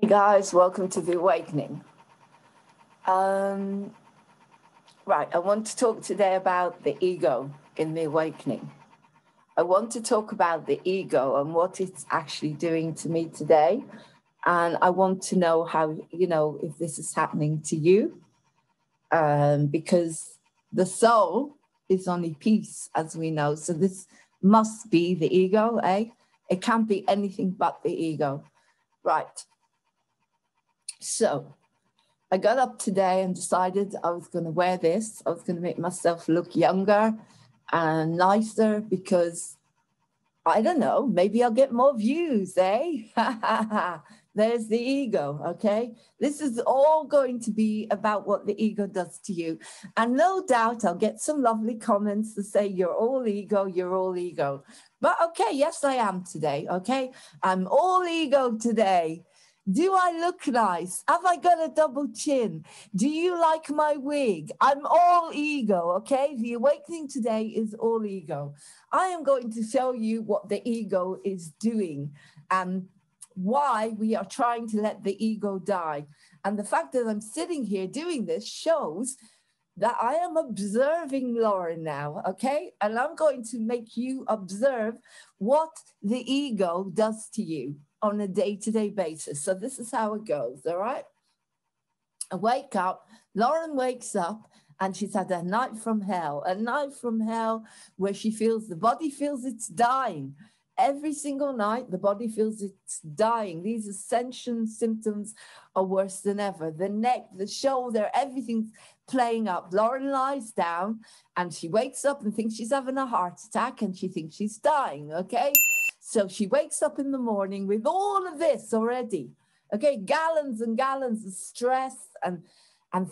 Hey guys, welcome to The Awakening. Right, I want to talk today about the ego in The Awakening. I want to talk about the ego and what it's actually doing to me today. And I want to know how, you know, if this is happening to you. Because the soul is only peace, as we know. So this must be the ego, eh? It can't be anything but the ego. Right. So I got up today and decided I was going to wear this. I was going to make myself look younger and nicer because, I don't know, maybe I'll get more views, eh? There's the ego, okay? This is all going to be about what the ego does to you. And no doubt I'll get some lovely comments that say, you're all ego, you're all ego. But okay, yes, I am today, okay? I'm all ego today. Do I look nice? Have I got a double chin? Do you like my wig? I'm all ego, okay? The awakening today is all ego. I am going to show you what the ego is doing and why we are trying to let the ego die. And the fact that I'm sitting here doing this shows that I am observing Laura now, okay? And I'm going to make you observe what the ego does to you on a day-to-day basis. So this is how it goes, all right? I wake up, Lauren wakes up, and she's had a night from hell where she feels the body feels it's dying. Every single night, the body feels it's dying. These ascension symptoms are worse than ever. The neck, the shoulder, everything's playing up. Lauren lies down and she wakes up and thinks she's having a heart attack and she thinks she's dying, okay? So she wakes up in the morning with all of this already, okay? Gallons and gallons of stress and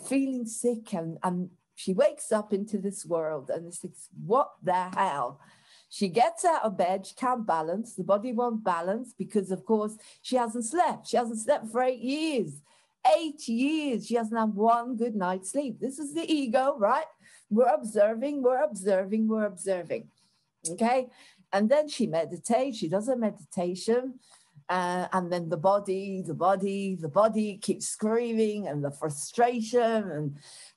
feeling sick. And she wakes up into this world and thinks, what the hell? She gets out of bed, she can't balance, the body won't balance because, of course, she hasn't slept. She hasn't slept for 8 years. 8 years, she hasn't had one good night's sleep. This is the ego, right? We're observing, we're observing, we're observing, okay? And then she meditates, she does her meditation, and then the body keeps screaming and the frustration and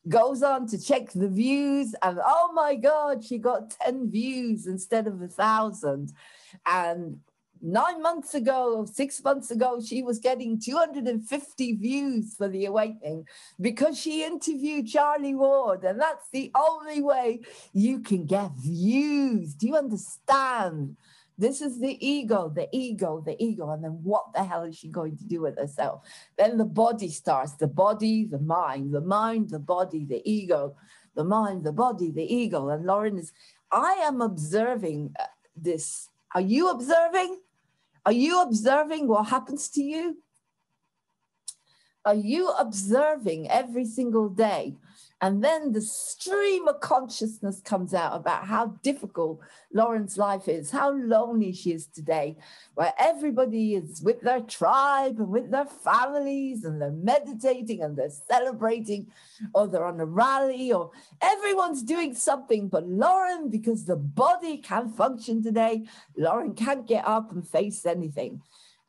goes on to check the views. And oh my God, she got 10 views instead of 1,000. And 9 months ago, 6 months ago, she was getting 250 views for The Awakening because she interviewed Charlie Ward, and that's the only way you can get views. Do you understand? This is the ego, the ego, the ego. And then what the hell is she going to do with herself? Then the body starts, the body, the mind, the body, the ego, the mind, the body, the ego. And Lauren is, I am observing this. Are you observing? Are you observing what happens to you? Are you observing every single day? And then the stream of consciousness comes out about how difficult Lauren's life is, how lonely she is today, where everybody is with their tribe and with their families and they're meditating and they're celebrating or they're on a rally or everyone's doing something. But Lauren, because the body can't function today, Lauren can't get up and face anything.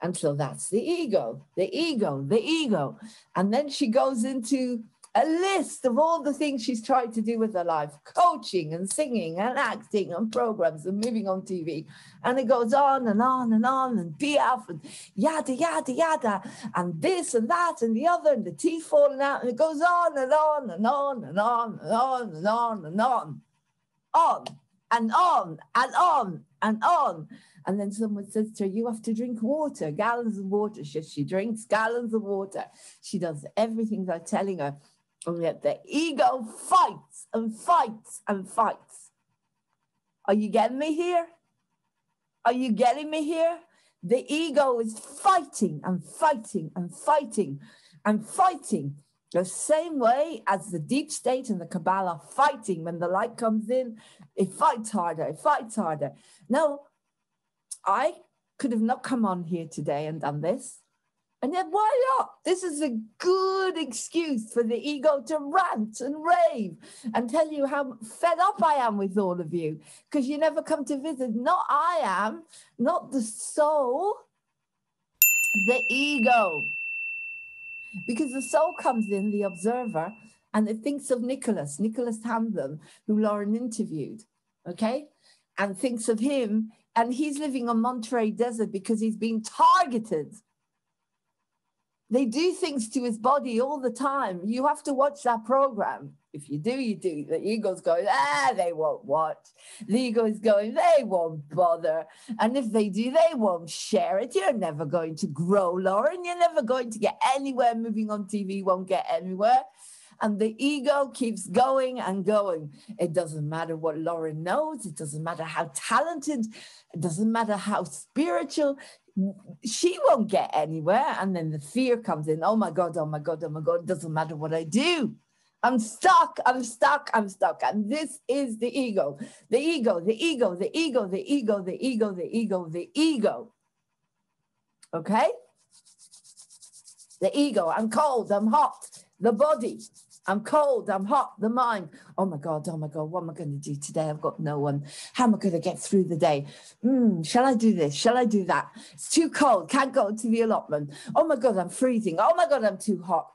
And so that's the ego, the ego, the ego. And then she goes into a list of all the things she's tried to do with her life, coaching and singing and acting and programs and moving on TV. And it goes on and on and on and BF and yada, yada, yada, and this and that and the other and the teeth falling out. And it goes on and on and on and on and on and on and on, on and on and on and on. And then someone says to her, you have to drink water, gallons of water. She drinks gallons of water. She does everything they're telling her. And yet the ego fights and fights and fights. Are you getting me here? Are you getting me here? The ego is fighting and fighting and fighting and fighting. The same way as the deep state and the Kabbalah fighting. When the light comes in, it fights harder, it fights harder. Now, I could have not come on here today and done this. And then why not? This is a good excuse for the ego to rant and rave and tell you how fed up I am with all of you because you never come to visit. Not I am, not the soul, the ego. because the soul comes in, the observer, and it thinks of Nicholas Hamden, who Lauren interviewed, okay? And thinks of him, and he's living on Monterey Desert because he's being targeted. They do things to his body all the time. You have to watch that program. If you do, you do. The ego's going, they won't watch. The ego's going, they won't bother. And if they do, they won't share it. You're never going to grow, Lauren. You're never going to get anywhere. Moving On TV won't get anywhere. And the ego keeps going and going. It doesn't matter what Lauren knows. It doesn't matter how talented. It doesn't matter how spiritual. She won't get anywhere. And then the fear comes in. Oh, my God, oh, my God, oh, my God. It doesn't matter what I do. I'm stuck, I'm stuck, I'm stuck. And this is the ego. The ego, the ego, the ego, the ego, the ego, the ego, the ego. Okay? The ego, I'm cold, I'm hot. The body, I'm cold, I'm hot. The mind, oh my God, what am I going to do today? I've got no one. How am I going to get through the day? Shall I do this? Shall I do that? It's too cold, can't go to the allotment. Oh my God, I'm freezing. Oh my God, I'm too hot.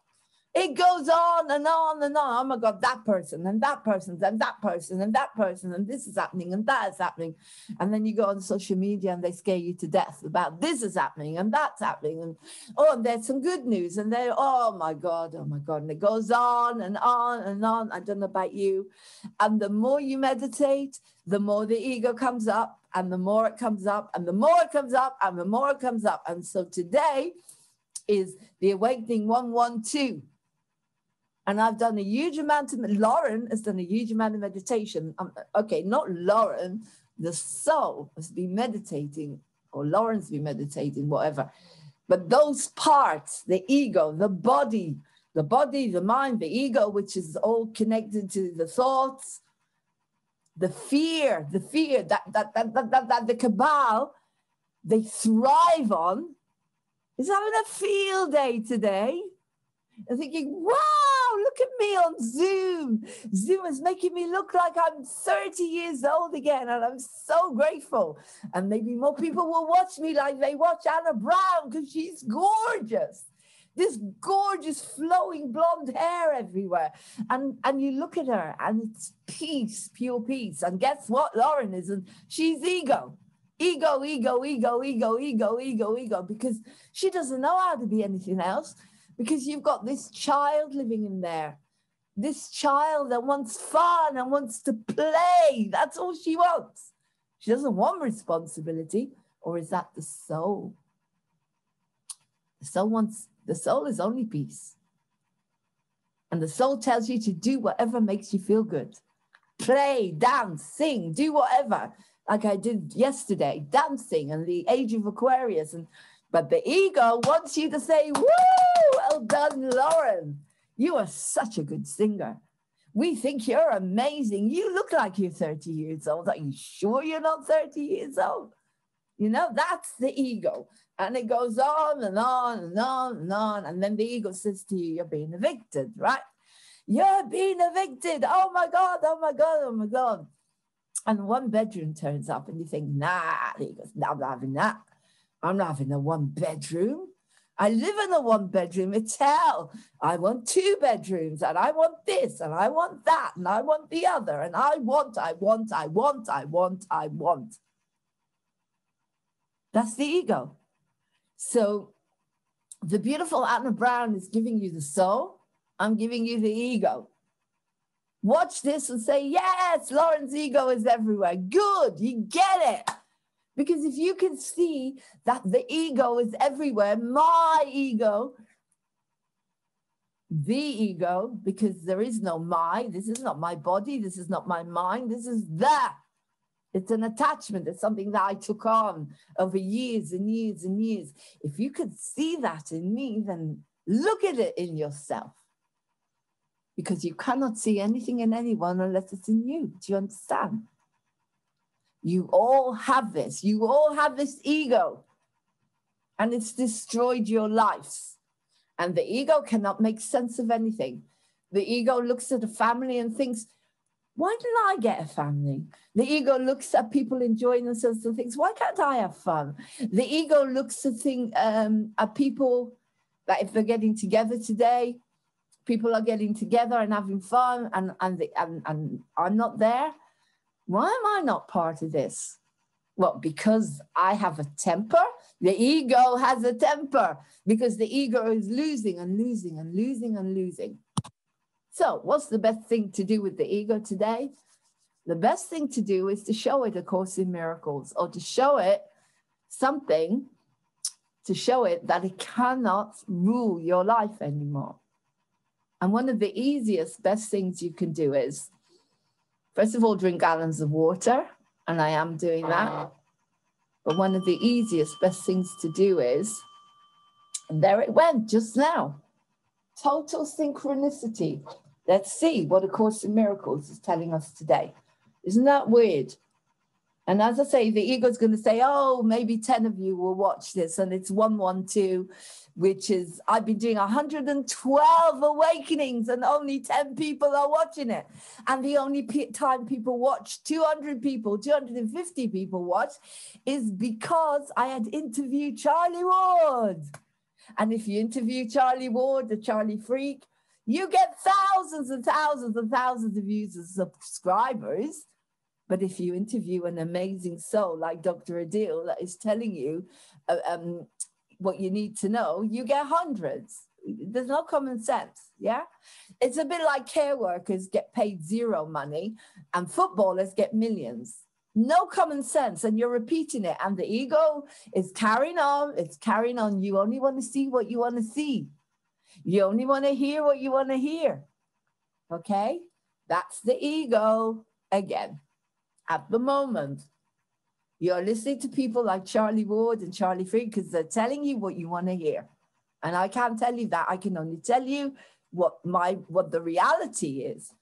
It goes on and on and on. Oh my God, that person and that person and that person and that person and this is happening and that is happening. And then you go on social media and they scare you to death about this is happening and that's happening. And oh, and there's some good news. And then, oh my God, and it goes on and on and on. I don't know about you. And the more you meditate, the more the ego comes up and the more it comes up and the more it comes up and the more it comes up. And so today is the Awakening 112. And I've done a huge amount of, Lauren has done a huge amount of meditation. Okay, not Lauren, the soul has been meditating, or Lauren's been meditating, whatever. But those parts, the ego, the body, the mind, the ego, which is all connected to the thoughts, the fear that the cabal, they thrive on, is having a field day today. And thinking, wow, look at me on Zoom. Zoom is making me look like I'm 30 years old again, and I'm so grateful. And maybe more people will watch me like they watch Anna Brown because she's gorgeous. This gorgeous flowing blonde hair everywhere. And you look at her, and it's peace, pure peace. And guess what? Lauren isn't. She's ego. Ego, ego, ego, ego, ego, ego, ego, because she doesn't know how to be anything else. Because you've got this child living in there, this child that wants fun and wants to play. That's all she wants. She doesn't want responsibility, or is that the soul? The soul wants, the soul is only peace. And the soul tells you to do whatever makes you feel good. Play, dance, sing, do whatever. Like I did yesterday, dancing and the age of Aquarius. But the ego wants you to say, woo! Well done, Lauren. You are such a good singer. We think you're amazing. You look like you're 30 years old. Are you sure you're not 30 years old? You know, that's the ego. And it goes on and on and on and on. And then the ego says to you, you're being evicted, right? You're being evicted. Oh, my God. Oh, my God. Oh, my God. And one bedroom turns up and you think, nah, the ego's not having that. I'm not having a one bedroom. I live in a one bedroom hotel. I want two bedrooms and I want this and I want that and I want the other and I want. That's the ego. So the beautiful Anna Brown is giving you the soul. I'm giving you the ego. Watch this and say, yes, Lauren's ego is everywhere. Good, you get it. Because if you can see that the ego is everywhere, my ego, the ego, because there is no my, this is not my body, this is not my mind, this is the. It's an attachment, it's something that I took on over years and years and years. If you could see that in me, then look at it in yourself. Because you cannot see anything in anyone unless it's in you. Do you understand? You all have this. You all have this ego. And it's destroyed your lives. And the ego cannot make sense of anything. The ego looks at a family and thinks, why didn't I get a family? The ego looks at people enjoying themselves and thinks, why can't I have fun? The ego looks at people Like if they're getting together today, people are getting together and having fun and I'm not there. Why am I not part of this? Well, because I have a temper. The ego has a temper because the ego is losing and losing and losing and losing. So what's the best thing to do with the ego today? The best thing to do is to show it A Course in Miracles, or to show it something, to show it that it cannot rule your life anymore. And one of the easiest, best things you can do is, first of all, drink gallons of water. And I am doing that. But one of the easiest, best things to do is, and there it went just now. Total synchronicity. Let's see what A Course in Miracles is telling us today. Isn't that weird? And as I say, the ego's going to say, oh, maybe 10 of you will watch this. And it's 112, which is, I've been doing 112 awakenings and only 10 people are watching it. And the only time people watch, 200 people, 250 people watch, is because I had interviewed Charlie Ward. And if you interview Charlie Ward, the Charlie Freak, you get thousands and thousands and thousands of views and subscribers. But if you interview an amazing soul like Dr. Adil that is telling you what you need to know, you get hundreds. There's no common sense, yeah? It's a bit like care workers get paid zero money and footballers get millions. No common sense, and you're repeating it. And the ego is carrying on, it's carrying on. You only want to see what you want to see. You only want to hear what you want to hear, okay? That's the ego again. At the moment, you're listening to people like Charlie Ward and Charlie Freak because they're telling you what you want to hear. And I can't tell you that. I can only tell you what the reality is.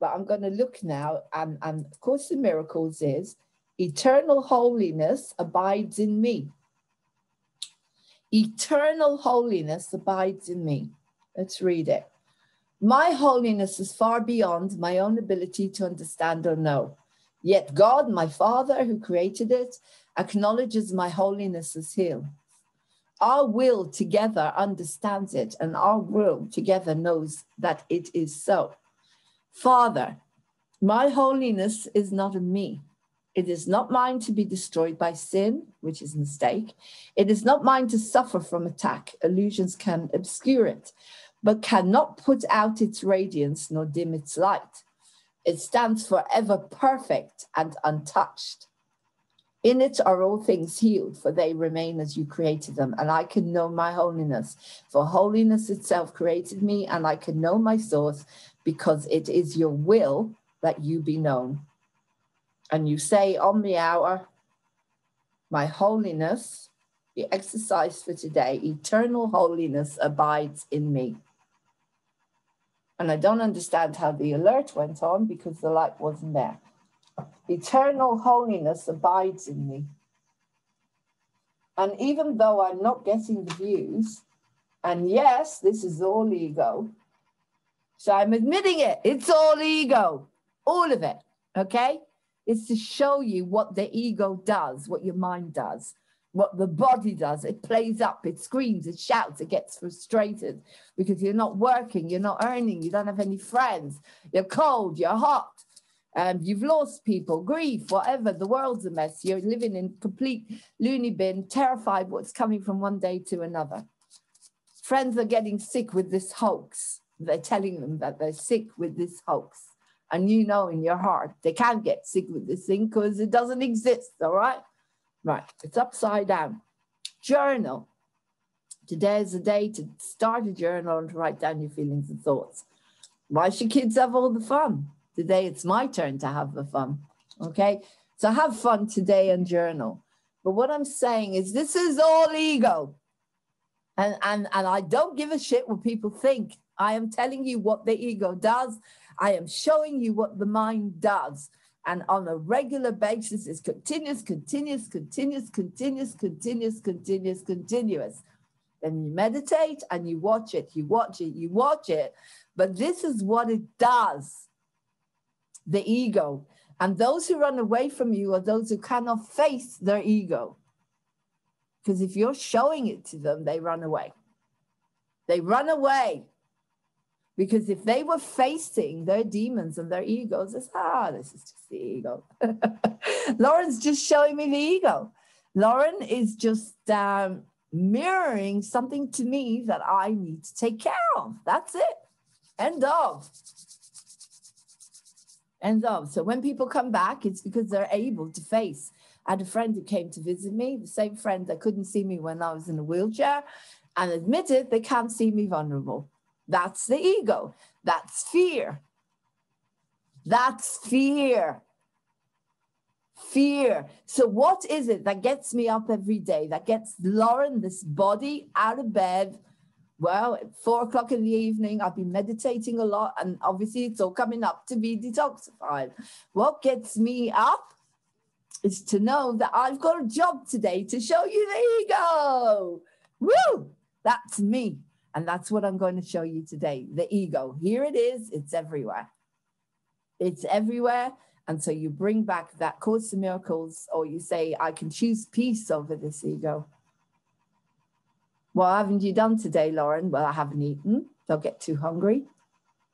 But I'm going to look now, and A Course in Miracles is, eternal holiness abides in me. Eternal holiness abides in me. Let's read it. My holiness is far beyond my own ability to understand or know. Yet God, my Father, who created it, acknowledges my holiness as His. Our will together understands it, and our will together knows that it is so. Father, my holiness is not in me. It is not mine to be destroyed by sin, which is a mistake. It is not mine to suffer from attack. Illusions can obscure it, but cannot put out its radiance nor dim its light. It stands forever perfect and untouched. In it are all things healed, for they remain as you created them, and I can know my holiness, for holiness itself created me, and I can know my source, because it is your will that you be known. And you say on the hour, my holiness, the exercise for today, eternal holiness abides in me. And I don't understand how the alert went on because the light wasn't there. Eternal holiness abides in me. And even though I'm not getting the views, and yes, this is all ego, so I'm admitting it, it's all ego, all of it, okay? It's to show you what the ego does, what your mind does, what the body does. It plays up, it screams, it shouts, it gets frustrated because you're not working, you're not earning, you don't have any friends, you're cold, you're hot, you've lost people, grief, whatever, the world's a mess, you're living in complete loony bin, terrified what's coming from one day to another. Friends are getting sick with this hoax. They're telling them that they're sick with this hoax. And you know in your heart, they can't get sick with this thing because it doesn't exist, all right? Right, it's upside down. Journal. Today is the day to start a journal and to write down your feelings and thoughts. Why should kids have all the fun? Today it's my turn to have the fun, okay? So have fun today and journal. But what I'm saying is this is all ego. And I don't give a shit what people think. I am telling you what the ego does. I am showing you what the mind does. And on a regular basis, it's continuous, continuous, continuous, continuous, continuous, continuous, continuous. Then you meditate and you watch it, you watch it, you watch it. But this is what it does, the ego. And those who run away from you are those who cannot face their ego. Because if you're showing it to them, they run away. They run away. Because if they were facing their demons and their egos, it's, this is just the ego. Lauren's just showing me the ego. Lauren is just mirroring something to me that I need to take care of. That's it. End of. End of. So when people come back, it's because they're able to face. I had a friend who came to visit me, the same friend that couldn't see me when I was in a wheelchair, and admitted they can't see me vulnerable. That's the ego. That's fear. That's fear. Fear. So what is it that gets me up every day, that gets Lauren, this body, out of bed? Well, at 4 o'clock in the evening, I've been meditating a lot, and obviously it's all coming up to be detoxified. What gets me up is to know that I've got a job today to show you the ego. Woo! That's me. And that's what I'm going to show you today, the ego. Here it is. It's everywhere. It's everywhere. And so you bring back that Course in Miracles, or you say, I can choose peace over this ego. What haven't you done today, Lauren? Well, I haven't eaten. Don't get too hungry.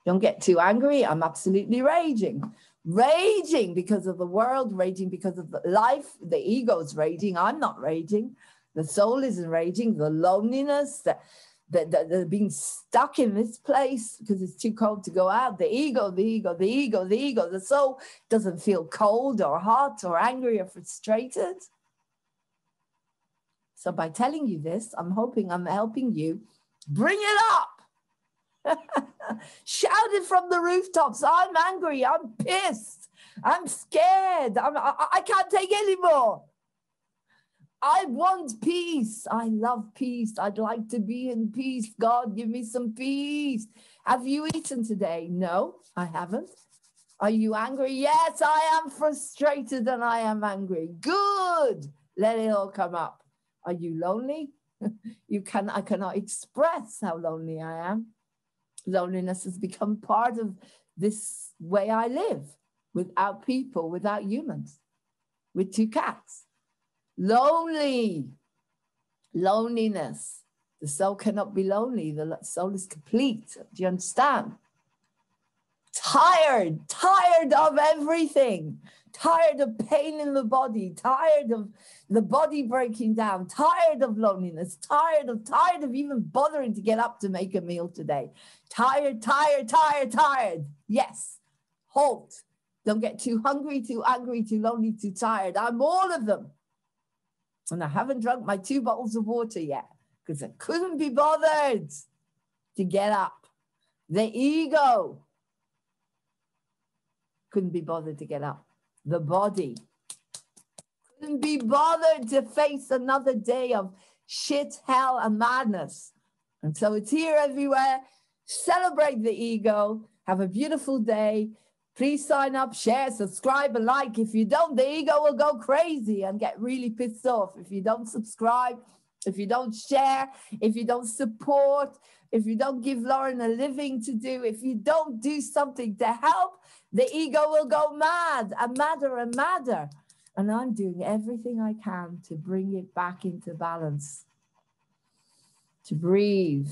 Don't get too angry. I'm absolutely raging. Raging because of the world, raging because of the life. The ego's raging. I'm not raging. The soul isn't raging. The loneliness, the being stuck in this place because it's too cold to go out. The ego, the ego, the ego, the ego. The soul doesn't feel cold or hot or angry or frustrated. So by telling you this, I'm hoping I'm helping you bring it up. Shout it from the rooftops. I'm angry. I'm pissed. I'm scared. I can't take anymore. I want peace. I love peace. I'd like to be in peace. God, give me some peace. Have you eaten today? No, I haven't. Are you angry? Yes, I am frustrated and I am angry. Good. Let it all come up. Are you lonely? I cannot express how lonely I am. Loneliness has become part of this way I live, without people, without humans, with two cats. Lonely, loneliness. The soul cannot be lonely. The soul is complete. Do you understand? Tired, tired of everything. Tired of pain in the body. Tired of the body breaking down. Tired of loneliness. Tired of even bothering to get up to make a meal today. Tired, tired, tired, tired. Yes. Halt. Don't get too hungry, too angry, too lonely, too tired. I'm all of them. And I haven't drunk my 2 bottles of water yet because I couldn't be bothered to get up. The ego couldn't be bothered to get up. The body couldn't be bothered to face another day of shit, hell, and madness. And so it's here everywhere. Celebrate the ego. Have a beautiful day. Please sign up, share, subscribe, and like. If you don't, the ego will go crazy and get really pissed off. If you don't subscribe, if you don't share, if you don't support, if you don't give Lauren a living to do, if you don't do something to help, the ego will go mad and madder and madder. And I'm doing everything I can to bring it back into balance, to breathe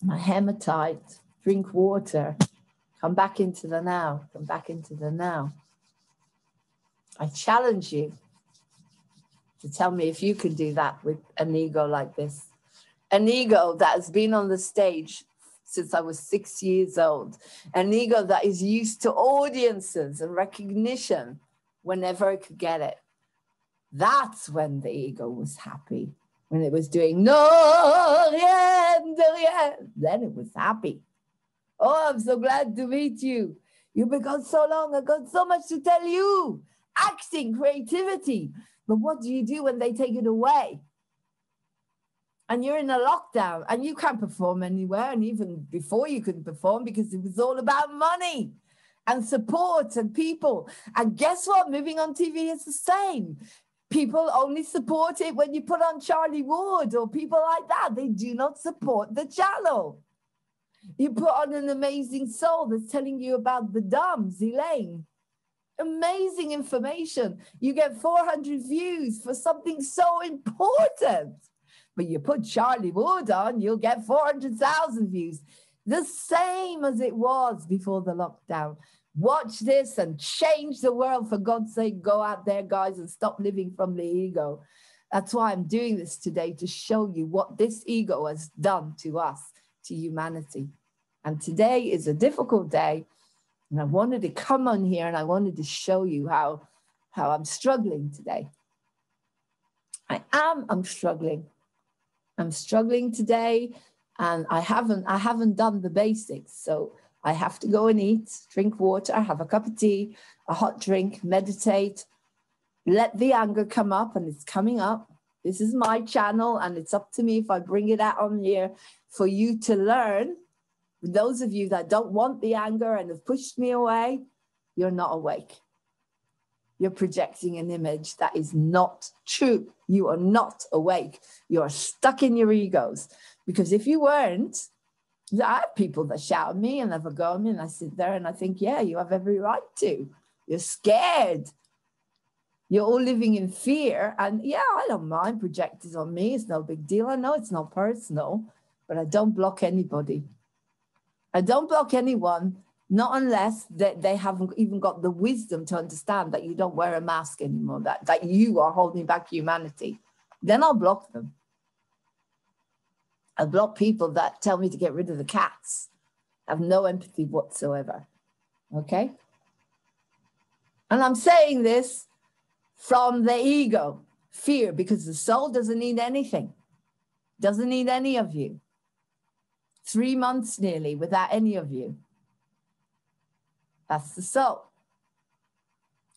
my hematite, drink water. Come back into the now. Come back into the now. I challenge you to tell me if you can do that with an ego like this. An ego that has been on the stage since I was 6 years old. An ego that is used to audiences and recognition whenever it could get it. That's when the ego was happy. When it was doing, no, then it was happy. Oh, I'm so glad to meet you. You've been gone so long. I've got so much to tell you. Acting, creativity. But what do you do when they take it away? And you're in a lockdown and you can't perform anywhere. And even before you couldn't perform because it was all about money and support and people. And guess what? Moving On TV is the same. People only support it when you put on Charlie Ward or people like that. They do not support the channel. You put on an amazing soul that's telling you about the dumbs, Elaine. Amazing information. You get 400 views for something so important. But you put Charlie Ward on, you'll get 400,000 views. The same as it was before the lockdown. Watch this and change the world. For God's sake, go out there, guys, and stop living from the ego. That's why I'm doing this today, to show you what this ego has done to us, to humanity. And today is a difficult day. And I wanted to come on here and I wanted to show you how I'm struggling today. I'm struggling. I'm struggling today, and I haven't done the basics. So I have to go and eat, drink water, have a cup of tea, a hot drink, meditate, let the anger come up, and it's coming up. This is my channel, and it's up to me if I bring it out on here for you to learn. Those of you that don't want the anger and have pushed me away, you're not awake. You're projecting an image that is not true. You are not awake. You are stuck in your egos. Because if you weren't, I have people that shout at me and have a go at me, and I sit there and I think, yeah, you have every right to. You're scared. You're all living in fear. And yeah, I don't mind projectors on me. It's no big deal. I know it's not personal, but I don't block anybody. I don't block anyone, not unless they haven't even got the wisdom to understand that you don't wear a mask anymore, that you are holding back humanity. Then I'll block them. I block people that tell me to get rid of the cats. I have no empathy whatsoever, okay? And I'm saying this from the ego, fear, because the soul doesn't need anything, doesn't need any of you. 3 months nearly without any of you. That's the soul.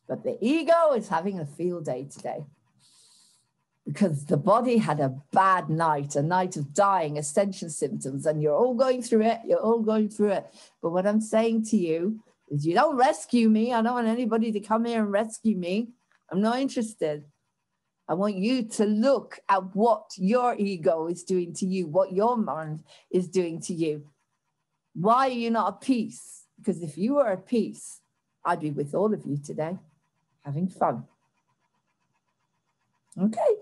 But the ego is having a field day today, because the body had a bad night, a night of dying, ascension symptoms, and you're all going through it, you're all going through it. But what I'm saying to you is, you don't rescue me. I don't want anybody to come here and rescue me. I'm not interested. I want you to look at what your ego is doing to you, what your mind is doing to you. Why are you not at peace? Because if you were at peace, I'd be with all of you today, having fun. Okay,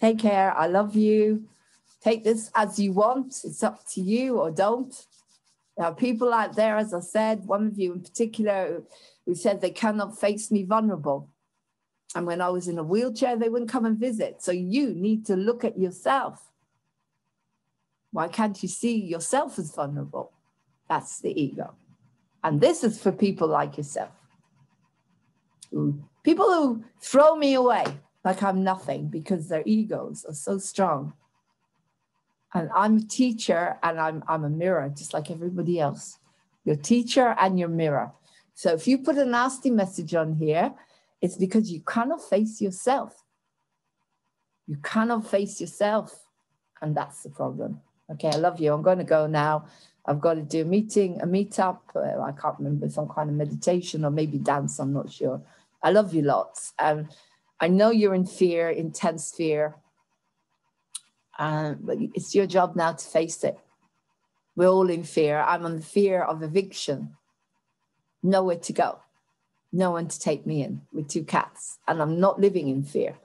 take care. I love you. Take this as you want. It's up to you, or don't. There are people out there, as I said, one of you in particular, who said they cannot face me vulnerable. And when I was in a wheelchair, they wouldn't come and visit. So you need to look at yourself. Why can't you see yourself as vulnerable? That's the ego. And this is for people like yourself. People who throw me away like I'm nothing because their egos are so strong. And I'm a teacher, and I'm a mirror, just like everybody else. Your teacher and your mirror. So if you put a nasty message on here, it's because you cannot face yourself. You cannot face yourself. And that's the problem. Okay, I love you. I'm going to go now. I've got to do a meetup. I can't remember, some kind of meditation or maybe dance. I'm not sure. I love you lots. I know you're in fear, intense fear. But it's your job now to face it. We're all in fear. I'm on the fear of eviction. Nowhere to go. No one to take me in with two cats. And I'm not living in fear.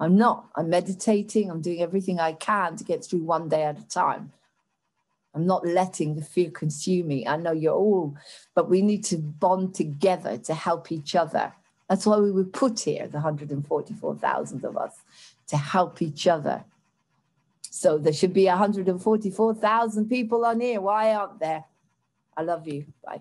I'm not. I'm meditating. I'm doing everything I can to get through one day at a time. I'm not letting the fear consume me. I know you're all, but we need to bond together to help each other. That's why we were put here, the 144,000 of us, to help each other. So there should be 144,000 people on here. Why aren't there? I love you. Bye.